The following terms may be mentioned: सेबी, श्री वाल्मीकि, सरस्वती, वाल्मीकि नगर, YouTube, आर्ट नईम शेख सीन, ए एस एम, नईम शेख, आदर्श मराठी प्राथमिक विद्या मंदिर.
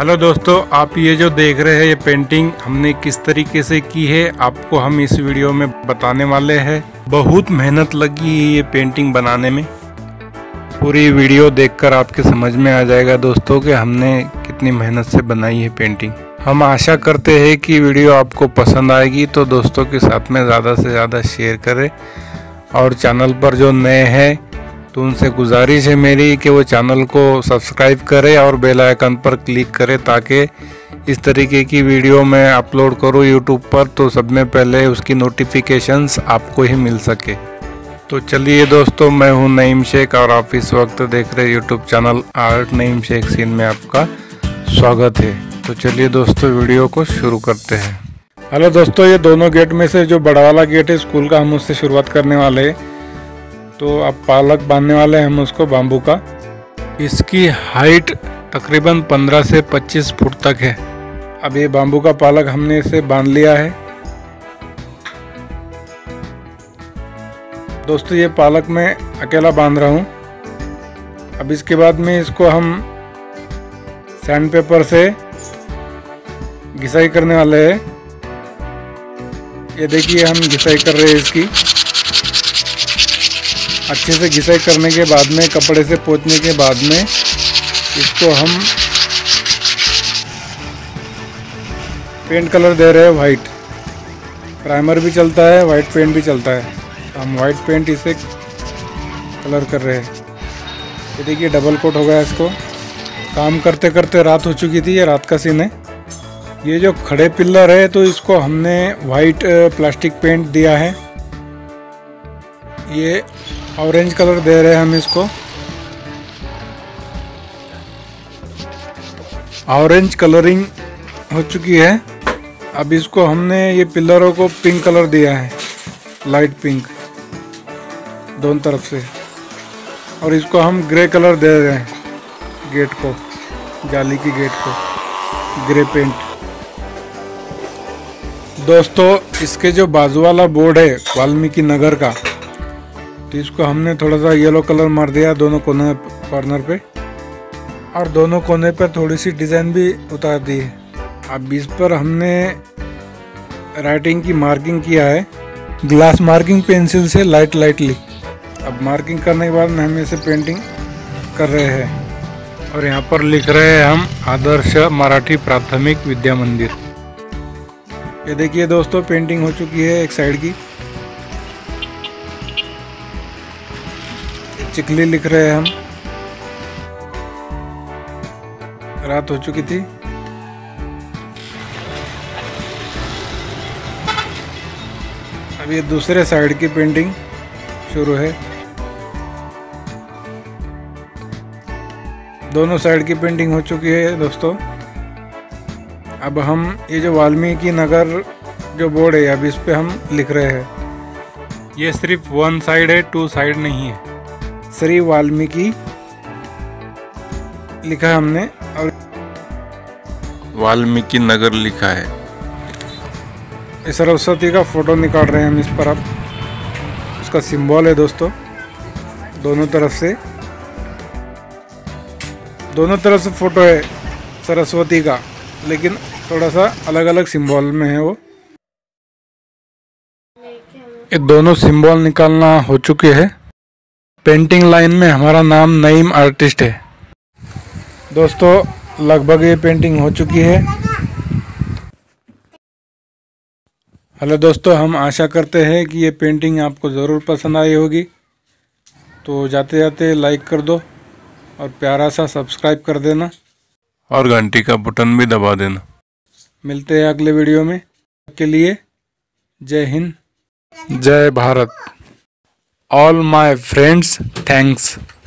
Hello दोस्तों, आप ये जो देख रहे हैं ये पेंटिंग हमने किस तरीके से की है आपको हम इस वीडियो में बताने वाले हैं। बहुत मेहनत लगी है ये पेंटिंग बनाने में। पूरी वीडियो देखकर आपके समझ में आ जाएगा दोस्तों कि हमने कितनी मेहनत से बनाई है पेंटिंग। हम आशा करते हैं कि वीडियो आपको पसंद आएगी, तो दोस्तों के साथ में ज़्यादा से ज़्यादा शेयर करें। और चैनल पर जो नए हैं तो उनसे गुजारिश है मेरी कि वो चैनल को सब्सक्राइब करें और बेल आइकन पर क्लिक करें, ताकि इस तरीके की वीडियो मैं अपलोड करूं यूट्यूब पर तो सब में पहले उसकी नोटिफिकेशंस आपको ही मिल सके। तो चलिए दोस्तों, मैं हूं नईम शेख और आप इस वक्त देख रहे YouTube channel आर्ट नईम शेख सीन में आपका स्वागत है। तो चलिए दोस्तों, वीडियो को शुरू करते हैं। हेलो दोस्तों, ये दोनों गेट में से जो बड़ा वाला गेट है स्कूल का, हम उससे शुरुआत करने वाले हैं। तो अब पालक बांधने वाले हैं हम उसको बाम्बू का। इसकी हाइट तकरीबन 15 से 25 फुट तक है। अब ये बाम्बू का पालक हमने इसे बांध लिया है। दोस्तों ये पालक मैं अकेला बांध रहा हूँ। अब इसके बाद में इसको हम सैंड पेपर से घिसाई करने वाले हैं। ये देखिए हम घिसाई कर रहे हैं। इसकी अच्छे से घिसाई करने के बाद में, कपड़े से पोंछने के बाद में इसको हम पेंट कलर दे रहे हैं वाइट। प्राइमर भी चलता है, वाइट पेंट भी चलता है। हम वाइट पेंट इसे कलर कर रहे हैं। ये देखिए डबल कोट हो गया इसको। काम करते करते रात हो चुकी थी, ये रात का सीन है। ये जो खड़े पिलर है तो इसको हमने वाइट प्लास्टिक पेंट दिया है। ये ऑरेंज कलर दे रहे हैं हम इसको। ऑरेंज कलरिंग हो चुकी है। अब इसको हमने ये पिलरों को पिंक कलर दिया है, लाइट पिंक दोनों तरफ से। और इसको हम ग्रे कलर दे रहे हैं गेट को, जाली की गेट को ग्रे पेंट। दोस्तों इसके जो बाजू वाला बोर्ड है वाल्मीकि नगर का, तो इसको हमने थोड़ा सा येलो कलर मार दिया दोनों कोने कॉर्नर पे, और दोनों कोने पर थोड़ी सी डिज़ाइन भी उतार दी है। अब इस पर हमने राइटिंग की मार्किंग किया है ग्लास मार्किंग पेंसिल से लाइटली। अब मार्किंग करने के बाद में हम इसे पेंटिंग कर रहे हैं और यहाँ पर लिख रहे हैं हम आदर्श मराठी प्राथमिक विद्या मंदिर। ये देखिए दोस्तों पेंटिंग हो चुकी है एक साइड की। चिकली लिख रहे हैं हम। रात हो चुकी थी। अब ये दूसरे साइड की पेंटिंग शुरू है। दोनों साइड की पेंटिंग हो चुकी है दोस्तों। अब हम ये जो वाल्मीकि नगर जो बोर्ड है अब इस पे हम लिख रहे हैं। ये सिर्फ वन साइड है, टू साइड नहीं है। श्री वाल्मीकि लिखा है हमने और वाल्मीकि नगर लिखा है। सरस्वती का फोटो निकाल रहे हैं हम इस पर। अब उसका सिंबल है दोस्तों दोनों तरफ से। दोनों तरफ से फोटो है सरस्वती का, लेकिन थोड़ा सा अलग अलग सिंबल में है वो। ये दोनों सिंबल निकालना हो चुके हैं। पेंटिंग लाइन में हमारा नाम नईम आर्टिस्ट है। दोस्तों लगभग ये पेंटिंग हो चुकी है। हेलो दोस्तों, हम आशा करते हैं कि ये पेंटिंग आपको ज़रूर पसंद आई होगी। तो जाते जाते लाइक कर दो और प्यारा सा सब्सक्राइब कर देना और घंटी का बटन भी दबा देना। मिलते हैं अगले वीडियो में। के लिए जय हिंद, जय Bharat. All my friends, thanks.